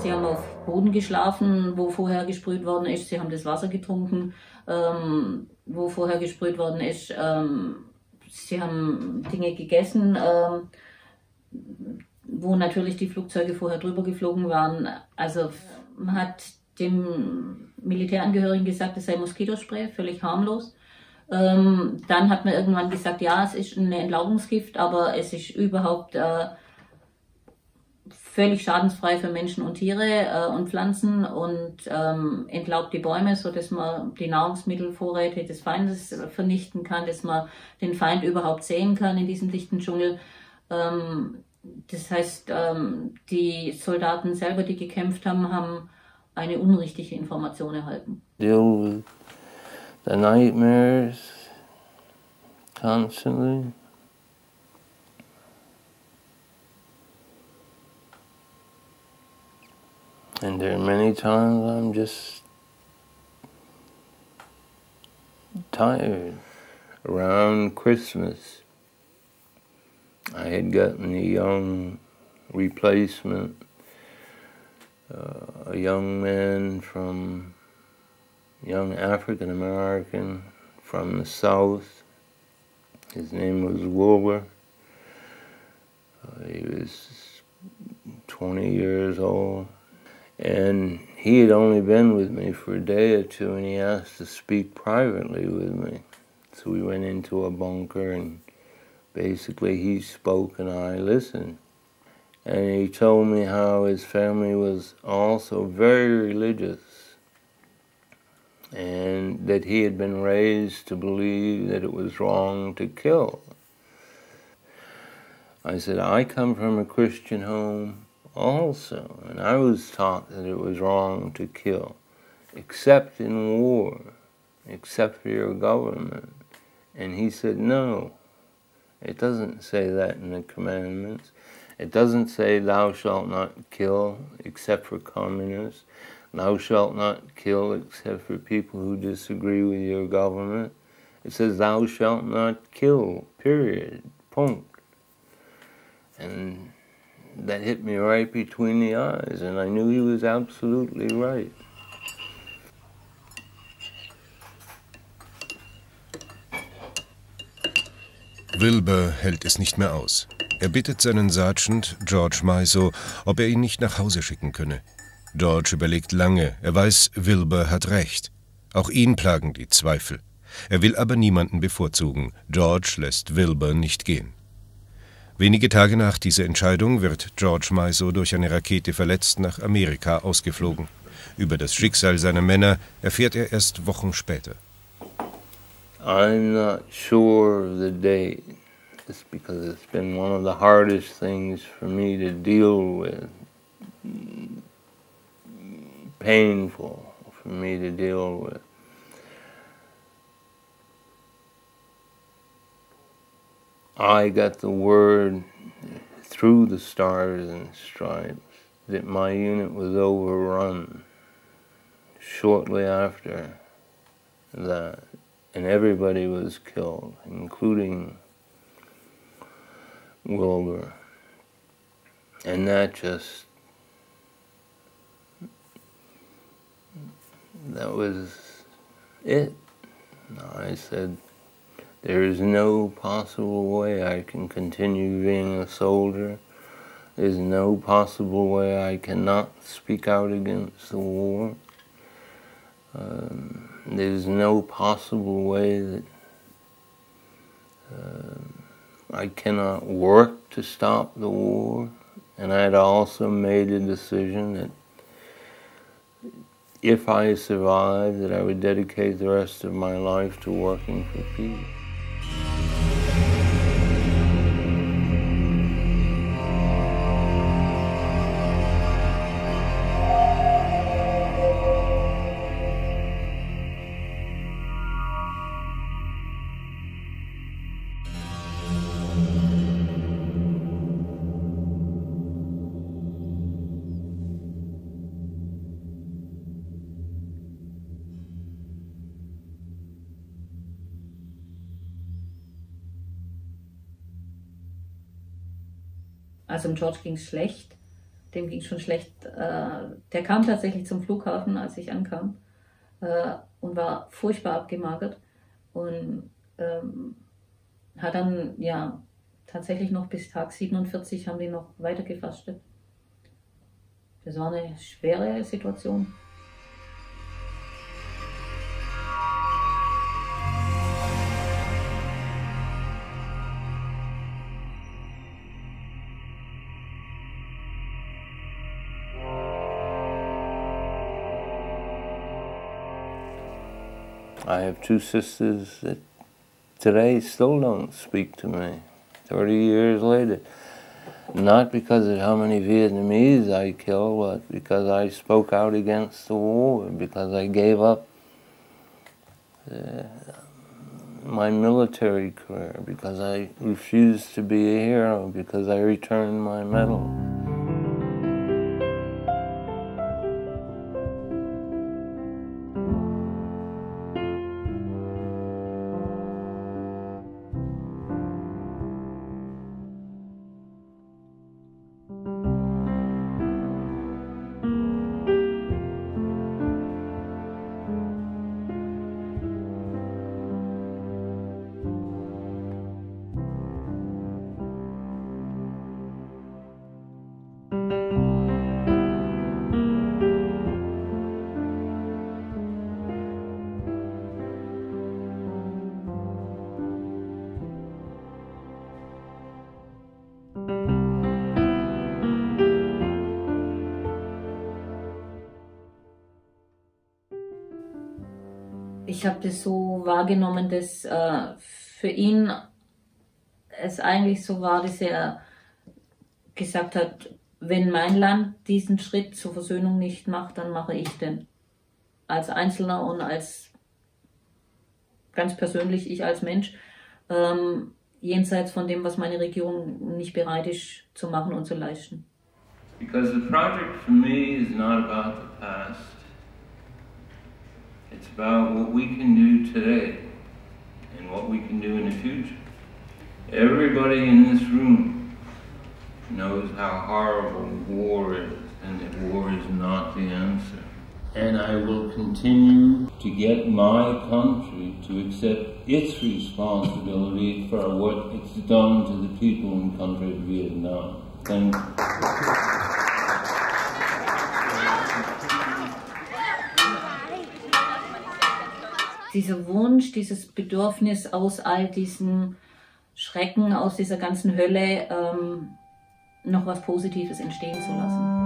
Sie haben auf Boden geschlafen, wo vorher gesprüht worden ist. Sie haben das Wasser getrunken, wo vorher gesprüht worden ist. Sie haben Dinge gegessen, wo natürlich die Flugzeuge vorher drüber geflogen waren. Also man hat dem Militärangehörigen gesagt, es sei Moskitospray, völlig harmlos. Dann hat man irgendwann gesagt, ja, es ist ein Entlaubungsgift, aber es ist überhaupt völlig schadensfrei für Menschen und Tiere und Pflanzen und entlaubt die Bäume, sodass man die Nahrungsmittelvorräte des Feindes vernichten kann, dass man den Feind überhaupt sehen kann in diesem dichten Dschungel. Das heißt, die Soldaten selber, die gekämpft haben, haben eine unrichtige Information erhalten. The nightmares constantly. And there are many times I'm just tired. Around Christmas, I had gotten a young replacement, a young man from young African-American from the South. His name was Wilbur. He was 20 years old. And he had only been with me for a day or two, and he asked to speak privately with me. So we went into a bunker, and basically he spoke and I listened. And he told me how his family was also very religious, and that he had been raised to believe that it was wrong to kill. I said, I come from a Christian home also, and I was taught that it was wrong to kill, except in war, except for your government. And he said, no, it doesn't say that in the commandments. It doesn't say thou shalt not kill except for communists. Thou shalt not kill except for people who disagree with your government. It says, thou shalt not kill, period, point. And that hit me right between the eyes, and I knew he was absolutely right. Wilbur hält es nicht mehr aus. Bittet seinen Sergeant, George Miso, ob ihn nicht nach Hause schicken könne. George überlegt lange, weiß, Wilbur hat recht. Auch ihn plagen die Zweifel. Will aber niemanden bevorzugen. George lässt Wilbur nicht gehen. Wenige Tage nach dieser Entscheidung wird George Miso durch eine Rakete verletzt nach Amerika ausgeflogen. Über das Schicksal seiner Männer erfährt erst Wochen später. I'm not sure of the date. It's because it's been one of the hardest things for me to deal with. Painful for me to deal with. I got the word through the Stars and Stripes that my unit was overrun shortly after that, and everybody was killed, including Wilbur. And that just, that was it. I said, there is no possible way I can continue being a soldier. There's no possible way I cannot speak out against the war. There's no possible way that I cannot work to stop the war. And I had also made a decision that if I survived, that I would dedicate the rest of my life to working for peace. Also George ging es schlecht. dem ging schon schlecht. Der kam tatsächlich zum Flughafen, als ich ankam, und war furchtbar abgemagert und hat dann ja tatsächlich noch bis Tag 47 haben die noch weiter gefastet. Das war eine schwere Situation. I have two sisters that today still don't speak to me, 30 years later. Not because of how many Vietnamese I killed, but because I spoke out against the war, because I gave up my military career, because I refused to be a hero, because I returned my medal. Ich habe das so wahrgenommen, dass für ihn es eigentlich so war, dass er gesagt hat, wenn mein Land diesen Schritt zur Versöhnung nicht macht, dann mache ich den. Als Einzelner und als ganz persönlich, ich als Mensch, jenseits von dem, was meine Regierung nicht bereit ist zu machen und zu leisten. Because the project for me is not about the past. It's about what we can do today and what we can do in the future. Everybody in this room knows how horrible war is and that war is not the answer. And I will continue to get my country to accept its responsibility for what it's done to the people and country of Vietnam. Thank you. Dieser Wunsch, dieses Bedürfnis aus all diesen Schrecken, aus dieser ganzen Hölle, noch was Positives entstehen zu lassen.